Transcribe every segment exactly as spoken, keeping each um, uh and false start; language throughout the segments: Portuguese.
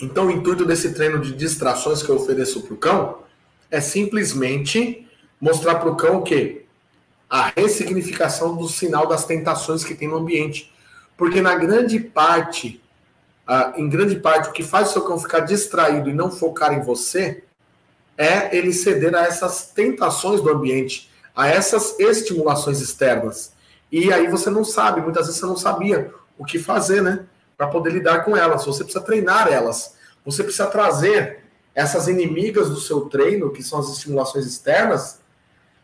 Então, o intuito desse treino de distrações que eu ofereço para o cão é simplesmente mostrar para o cão o quê? A ressignificação do sinal das tentações que tem no ambiente. Porque na grande parte, ah, em grande parte, o que faz o seu cão ficar distraído e não focar em você é ele ceder a essas tentações do ambiente, a essas estimulações externas. E aí você não sabe, muitas vezes você não sabia o que fazer, né? Para poder lidar com elas. Você precisa treinar elas. Você precisa trazer essas inimigas do seu treino, que são as estimulações externas,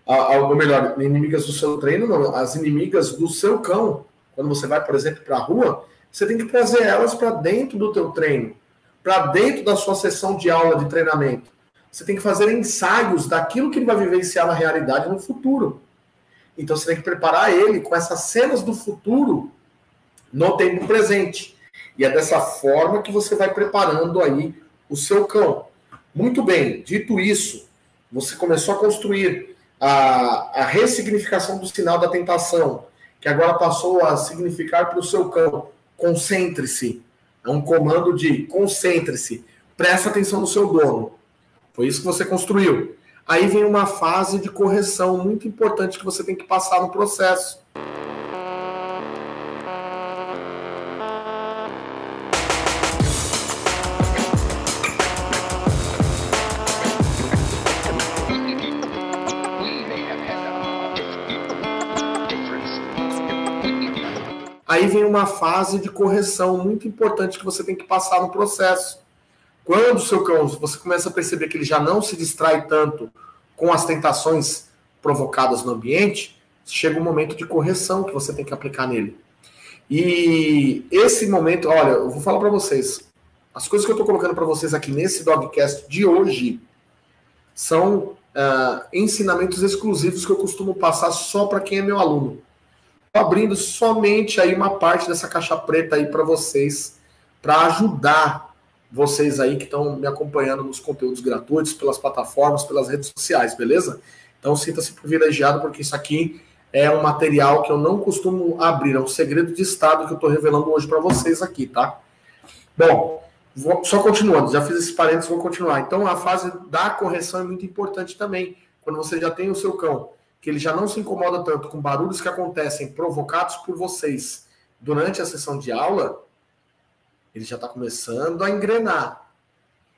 ou melhor, inimigas do seu treino, não, as inimigas do seu cão. Quando você vai, por exemplo, para a rua, você tem que trazer elas para dentro do teu treino, para dentro da sua sessão de aula de treinamento. Você tem que fazer ensaios daquilo que ele vai vivenciar na realidade no futuro. Então você tem que preparar ele com essas cenas do futuro no tempo presente. E é dessa forma que você vai preparando aí o seu cão. Muito bem, dito isso, você começou a construir a, a ressignificação do sinal da tentação, que agora passou a significar para o seu cão, concentre-se. É um comando de concentre-se, presta atenção no seu dono. Foi isso que você construiu. Aí vem uma fase de correção muito importante que você tem que passar no processo. Aí vem uma fase de correção muito importante que você tem que passar no processo. Quando o seu cão, você começa a perceber que ele já não se distrai tanto com as tentações provocadas no ambiente, chega um momento de correção que você tem que aplicar nele. E esse momento, olha, eu vou falar para vocês, as coisas que eu estou colocando para vocês aqui nesse Dogcast de hoje são uh, ensinamentos exclusivos que eu costumo passar só para quem é meu aluno. Estou abrindo somente aí uma parte dessa caixa preta aí para vocês, para ajudar vocês aí que estão me acompanhando nos conteúdos gratuitos, pelas plataformas, pelas redes sociais, beleza? Então sinta-se privilegiado, porque isso aqui é um material que eu não costumo abrir, é um segredo de estado que eu estou revelando hoje para vocês aqui, tá? Bom, vou, só continuando, já fiz esse parênteses, vou continuar. Então a fase da correção é muito importante também, quando você já tem o seu cão, que ele já não se incomoda tanto com barulhos que acontecem provocados por vocês durante a sessão de aula. Ele já está começando a engrenar.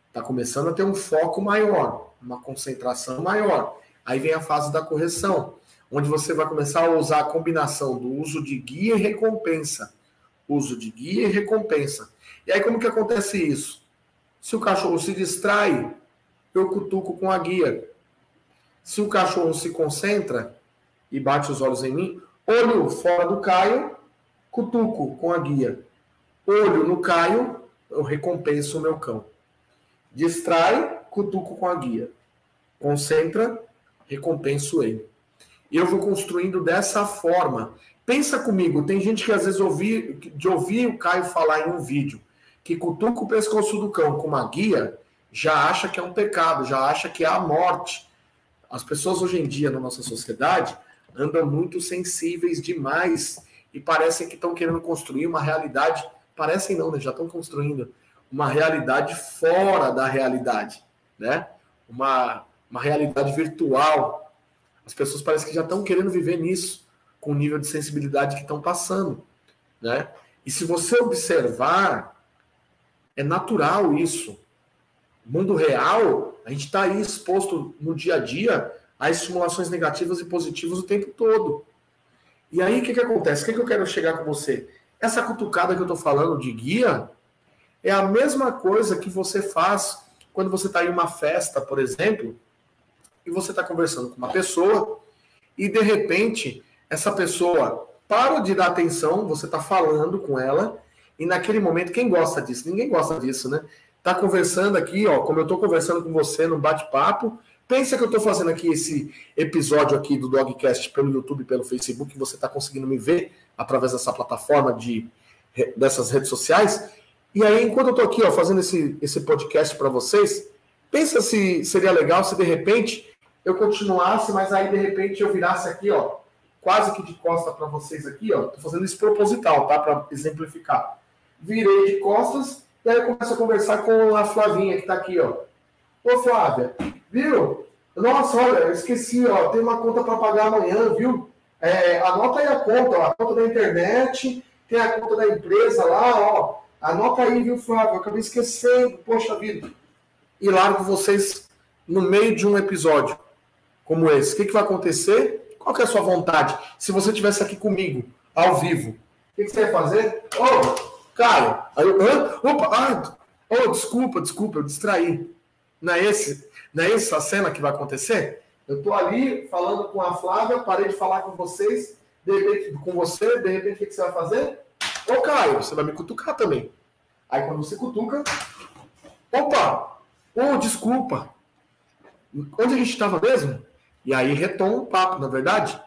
Está começando a ter um foco maior, uma concentração maior. Aí vem a fase da correção, onde você vai começar a usar a combinação do uso de guia e recompensa. Uso de guia e recompensa. E aí como que acontece isso? Se o cachorro se distrai, eu cutuco com a guia. Se o cachorro se concentra e bate os olhos em mim, olho fora do Caio, cutuco com a guia. Olho no Caio, eu recompenso o meu cão. Distrai, cutuco com a guia. Concentra, recompenso ele. E eu vou construindo dessa forma. Pensa comigo, tem gente que às vezes ouvi, de ouvir o Caio falar em um vídeo que cutuca o pescoço do cão com uma guia, já acha que é um pecado, já acha que é a morte. As pessoas hoje em dia, na nossa sociedade, andam muito sensíveis demais e parecem que estão querendo construir uma realidade... Parecem não, né? Já estão construindo uma realidade fora da realidade, né? Uma, uma realidade virtual. As pessoas parecem que já estão querendo viver nisso, com o nível de sensibilidade que estão passando, né? E se você observar, é natural isso. No mundo real, a gente está aí exposto no dia a dia a estimulações negativas e positivas o tempo todo. E aí, o que que acontece? O que que eu quero chegar com você? Essa cutucada que eu estou falando de guia é a mesma coisa que você faz quando você está em uma festa, por exemplo, e você está conversando com uma pessoa e, de repente, essa pessoa para de dar atenção, você está falando com ela e, naquele momento, quem gosta disso? Ninguém gosta disso, né? Está conversando aqui, ó, como eu estou conversando com você no bate-papo, pensa que eu estou fazendo aqui esse episódio aqui do Dogcast pelo YouTube, pelo Facebook, você está conseguindo me ver através dessa plataforma de, dessas redes sociais. E aí, enquanto eu estou aqui ó, fazendo esse, esse podcast para vocês, pensa se seria legal se de repente eu continuasse, mas aí de repente eu virasse aqui, ó, quase que de costa para vocês aqui, ó. Estou fazendo isso proposital, tá? Para exemplificar. Virei de costas E aí eu começo a conversar com a Flavinha, que está aqui, ó. Ô, Flávia, viu? Nossa, olha, eu esqueci, ó, tem uma conta para pagar amanhã, viu? É, anota aí a conta, ó, a conta da internet, tem a conta da empresa lá, ó. Anota aí, viu, Flávio? Eu acabei esquecendo, poxa vida. E largo vocês no meio de um episódio como esse. O que, que vai acontecer? Qual que é a sua vontade? Se você estivesse aqui comigo, ao vivo, o que, que você ia fazer? Ô, oh, cara, aí eu, ah, opa, ah, oh, desculpa, desculpa, eu distraí. Não é, esse, não é essa cena que vai acontecer? Eu tô ali falando com a Flávia, parei de falar com vocês, de repente, com você, de repente, o que, que você vai fazer? Ô, Caio, você vai me cutucar também. Aí, quando você cutuca... Opa! Ô, desculpa! Onde a gente estava mesmo? E aí, retoma o papo, na verdade.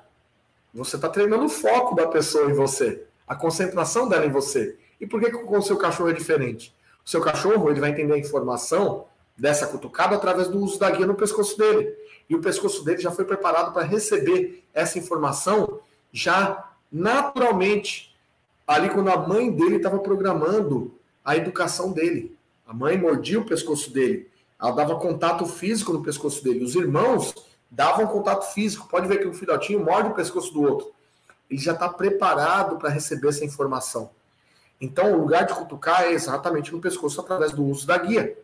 Você está treinando o foco da pessoa em você. A concentração dela em você. E por que com o seu cachorro é diferente? O seu cachorro, ele vai entender a informação dessa cutucada através do uso da guia no pescoço dele. E o pescoço dele já foi preparado para receber essa informação já naturalmente. Ali, quando a mãe dele estava programando a educação dele. A mãe mordia o pescoço dele. Ela dava contato físico no pescoço dele. Os irmãos davam contato físico. Pode ver que um filhotinho morde o pescoço do outro. Ele já está preparado para receber essa informação. Então, o lugar de cutucar é exatamente no pescoço, através do uso da guia.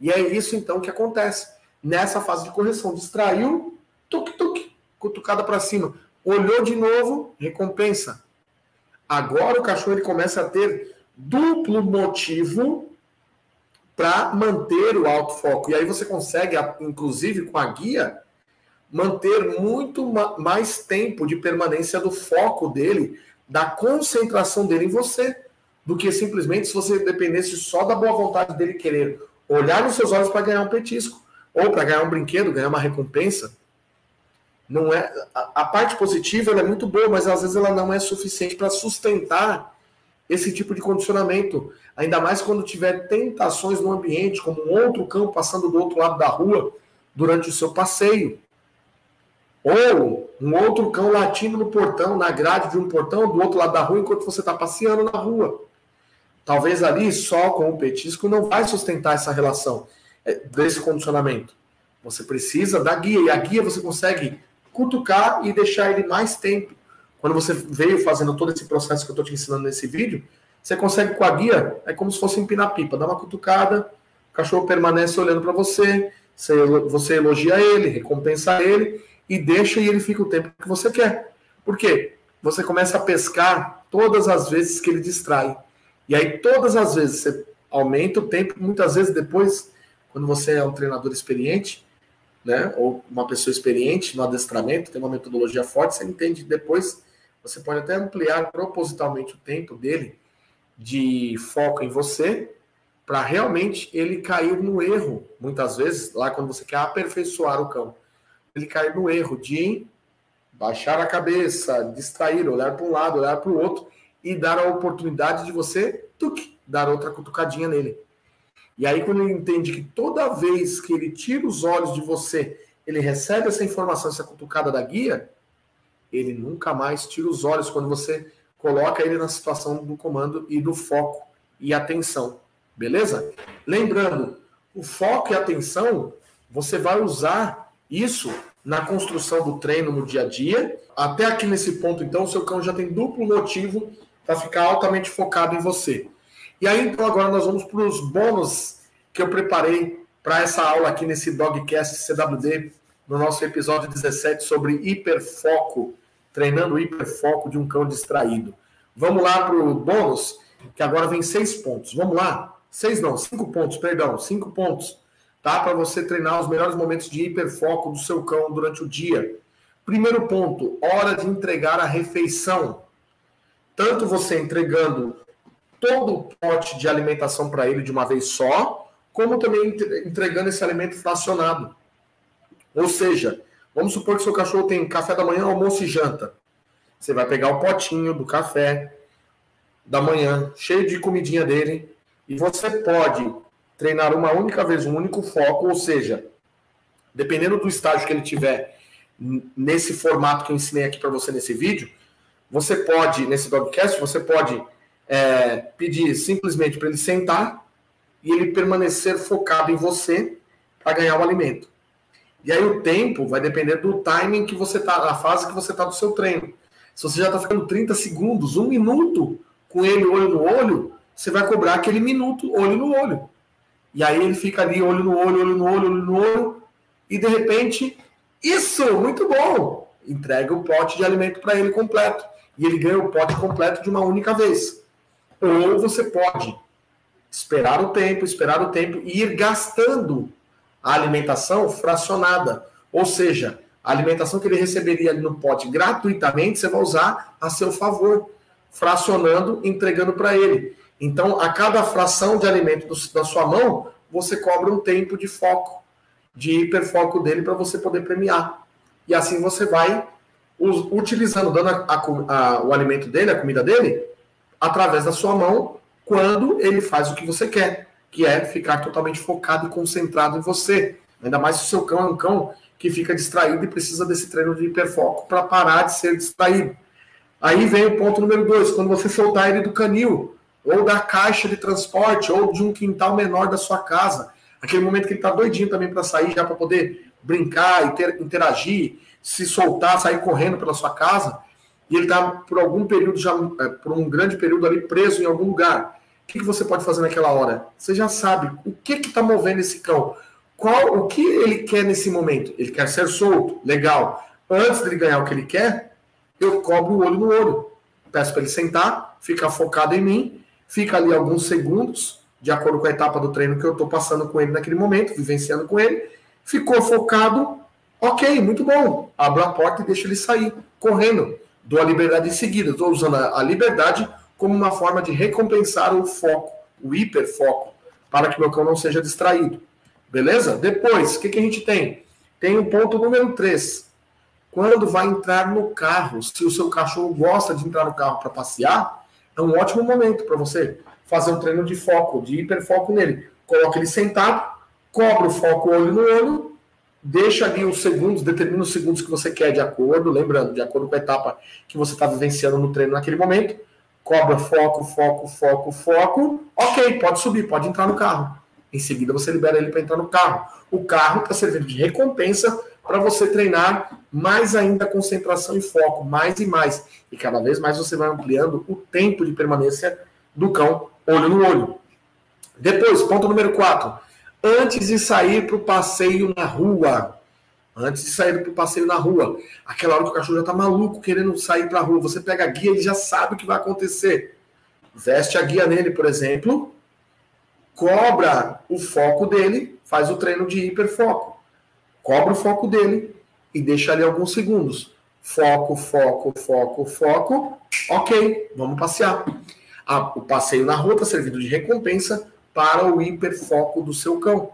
E é isso, então, que acontece. Nessa fase de correção, distraiu, tuk-tuk, cutucada para cima. Olhou de novo, recompensa. Agora o cachorro ele começa a ter duplo motivo para manter o alto foco. E aí você consegue, inclusive com a guia, manter muito mais tempo de permanência do foco dele, da concentração dele em você, do que simplesmente se você dependesse só da boa vontade dele querer olhar nos seus olhos para ganhar um petisco, ou para ganhar um brinquedo, ganhar uma recompensa. Não é, a, a parte positiva ela é muito boa, mas às vezes ela não é suficiente para sustentar esse tipo de condicionamento. Ainda mais quando tiver tentações no ambiente, como um outro cão passando do outro lado da rua durante o seu passeio. Ou um outro cão latindo no portão, na grade de um portão do outro lado da rua, enquanto você está passeando na rua. Talvez ali, só com o petisco, não vai sustentar essa relação desse condicionamento. Você precisa da guia, e a guia você consegue cutucar e deixar ele mais tempo. Quando você veio fazendo todo esse processo que eu estou te ensinando nesse vídeo, você consegue com a guia, é como se fosse empinar pipa, dá uma cutucada, o cachorro permanece olhando para você, você elogia ele, recompensa ele, e deixa e ele fica o tempo que você quer. Por quê? Você começa a pescar todas as vezes que ele distrai. E aí todas as vezes você aumenta o tempo, muitas vezes depois, quando você é um treinador experiente, né? Ou uma pessoa experiente no adestramento, tem uma metodologia forte, você entende depois, você pode até ampliar propositalmente o tempo dele de foco em você, para realmente ele cair no erro, muitas vezes, lá quando você quer aperfeiçoar o cão, ele cair no erro de baixar a cabeça, distrair, olhar para um lado, olhar para o outro, e dar a oportunidade de você tuc, dar outra cutucadinha nele. E aí, quando ele entende que toda vez que ele tira os olhos de você, ele recebe essa informação, essa cutucada da guia, ele nunca mais tira os olhos quando você coloca ele na situação do comando e do foco e atenção. Beleza? Lembrando, o foco e atenção, você vai usar isso na construção do treino no dia a dia. Até aqui nesse ponto, então, o seu cão já tem duplo motivo para ficar altamente focado em você. E aí, então, agora nós vamos para os bônus que eu preparei para essa aula aqui nesse Dogcast C W D, no nosso episódio dezessete sobre hiperfoco, treinando o hiperfoco de um cão distraído. Vamos lá para o bônus, que agora vem seis pontos. Vamos lá? Seis não, cinco pontos, perdão, cinco pontos, tá? Para você treinar os melhores momentos de hiperfoco do seu cão durante o dia. Primeiro ponto, hora de entregar a refeição. Tanto você entregando todo o pote de alimentação para ele de uma vez só, como também entregando esse alimento fracionado. Ou seja, vamos supor que seu cachorro tem café da manhã, almoço e janta. Você vai pegar o potinho do café da manhã, cheio de comidinha dele, e você pode treinar uma única vez, um único foco, ou seja, dependendo do estágio que ele tiver nesse formato que eu ensinei aqui para você nesse vídeo, você pode, nesse podcast, você pode... É, pedir simplesmente para ele sentar, e ele permanecer focado em você para ganhar o alimento. E aí o tempo vai depender do timing que você está, da fase que você está do seu treino. Se você já está ficando trinta segundos, um minuto com ele olho no olho, você vai cobrar aquele minuto olho no olho. E aí ele fica ali olho no olho, olho no olho, olho no olho, e de repente, isso, muito bom! Entrega o pote de alimento para ele completo. E ele ganha o pote completo de uma única vez. Ou você pode esperar o tempo, esperar o tempo e ir gastando a alimentação fracionada. Ou seja, a alimentação que ele receberia ali no pote gratuitamente, você vai usar a seu favor, fracionando, entregando para ele. Então, a cada fração de alimento da sua mão, você cobra um tempo de foco, de hiperfoco dele para você poder premiar. E assim você vai utilizando, dando a, a, a, o alimento dele, a comida dele, através da sua mão, quando ele faz o que você quer, que é ficar totalmente focado e concentrado em você. Ainda mais se o seu cão é um cão que fica distraído e precisa desse treino de hiperfoco para parar de ser distraído. Aí vem o ponto número dois, quando você soltar ele do canil, ou da caixa de transporte, ou de um quintal menor da sua casa, aquele momento que ele está doidinho também para sair, já para poder brincar, interagir, se soltar, sair correndo pela sua casa, e ele está por algum período, já, por um grande período ali preso em algum lugar. O que, que você pode fazer naquela hora? Você já sabe o que está movendo esse cão. Qual, o que ele quer nesse momento? Ele quer ser solto, legal. Antes dele ganhar o que ele quer, eu cobro o olho no olho. Peço para ele sentar, ficar focado em mim, fica ali alguns segundos, de acordo com a etapa do treino que eu estou passando com ele naquele momento, vivenciando com ele. Ficou focado, ok, muito bom. Abro a porta e deixo ele sair, correndo. Dou a liberdade em seguida. Estou usando a liberdade como uma forma de recompensar o foco, o hiperfoco, para que meu cão não seja distraído. Beleza? Depois, o que, que a gente tem? Tem o ponto número três. Quando vai entrar no carro, se o seu cachorro gosta de entrar no carro para passear, é um ótimo momento para você fazer um treino de foco, de hiperfoco nele. Coloca ele sentado, cobra o foco olho no olho, deixa ali os segundos, determina os segundos que você quer de acordo, lembrando, de acordo com a etapa que você está vivenciando no treino naquele momento, cobra foco, foco, foco, foco, ok, pode subir, pode entrar no carro. Em seguida você libera ele para entrar no carro. O carro está servindo de recompensa para você treinar mais ainda concentração e foco, mais e mais. E cada vez mais você vai ampliando o tempo de permanência do cão olho no olho. Depois, ponto número quatro. Antes de sair para o passeio na rua, antes de sair para o passeio na rua, aquela hora que o cachorro já está maluco querendo sair para a rua, você pega a guia e já sabe o que vai acontecer. Veste a guia nele, por exemplo, cobra o foco dele, faz o treino de hiperfoco, cobra o foco dele e deixa ali alguns segundos. Foco, foco, foco, foco, ok, vamos passear. Ah, o passeio na rua está servido de recompensa para o hiperfoco do seu cão.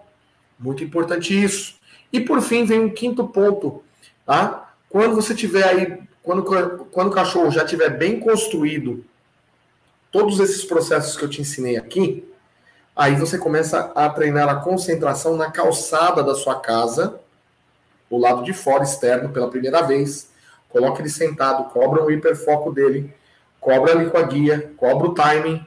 Muito importante isso. E por fim, vem um quinto ponto, tá? Quando você tiver aí, quando, quando o cachorro já tiver bem construído todos esses processos que eu te ensinei aqui, aí você começa a treinar a concentração na calçada da sua casa, o lado de fora, externo, pela primeira vez. Coloca ele sentado, cobra o hiperfoco dele, cobra ali com a guia, cobra o timing,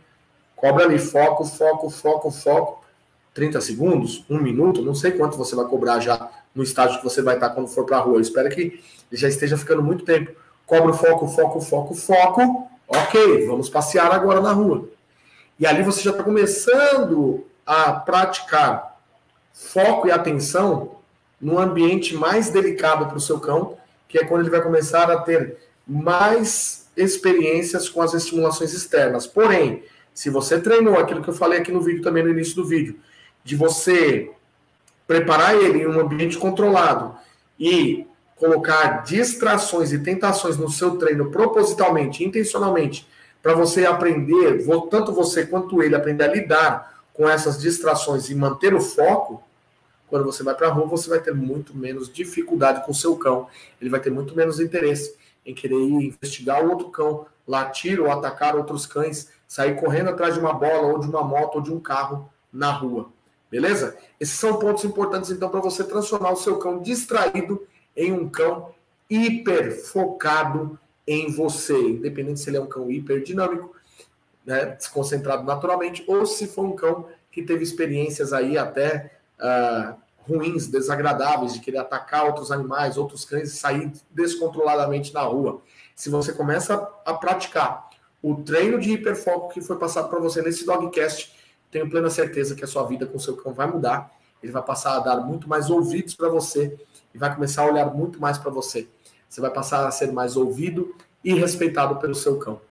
cobra ali, foco, foco, foco, foco, trinta segundos, um minuto, não sei quanto você vai cobrar já no estágio que você vai estar quando for para a rua. Eu espero que ele já esteja ficando muito tempo. Cobra o foco, foco, foco, foco, ok, vamos passear agora na rua. E ali você já está começando a praticar foco e atenção num ambiente mais delicado para o seu cão, que é quando ele vai começar a ter mais experiências com as estimulações externas. Porém, se você treinou aquilo que eu falei aqui no vídeo, também no início do vídeo, de você preparar ele em um ambiente controlado e colocar distrações e tentações no seu treino propositalmente, intencionalmente, para você aprender, tanto você quanto ele, aprender a lidar com essas distrações e manter o foco, quando você vai para a rua, você vai ter muito menos dificuldade com o seu cão. Ele vai ter muito menos interesse em querer ir investigar o outro cão, latir ou atacar outros cães, sair correndo atrás de uma bola, ou de uma moto, ou de um carro na rua. Beleza? Esses são pontos importantes, então, para você transformar o seu cão distraído em um cão hiperfocado em você. Independente se ele é um cão hiperdinâmico, né, desconcentrado naturalmente, ou se for um cão que teve experiências aí até uh, ruins, desagradáveis, de querer atacar outros animais, outros cães e sair descontroladamente na rua. Se você começa a praticar o treino de hiperfoco que foi passado para você nesse Dogcast, tenho plena certeza que a sua vida com o seu cão vai mudar. Ele vai passar a dar muito mais ouvidos para você e vai começar a olhar muito mais para você. Você vai passar a ser mais ouvido e respeitado pelo seu cão.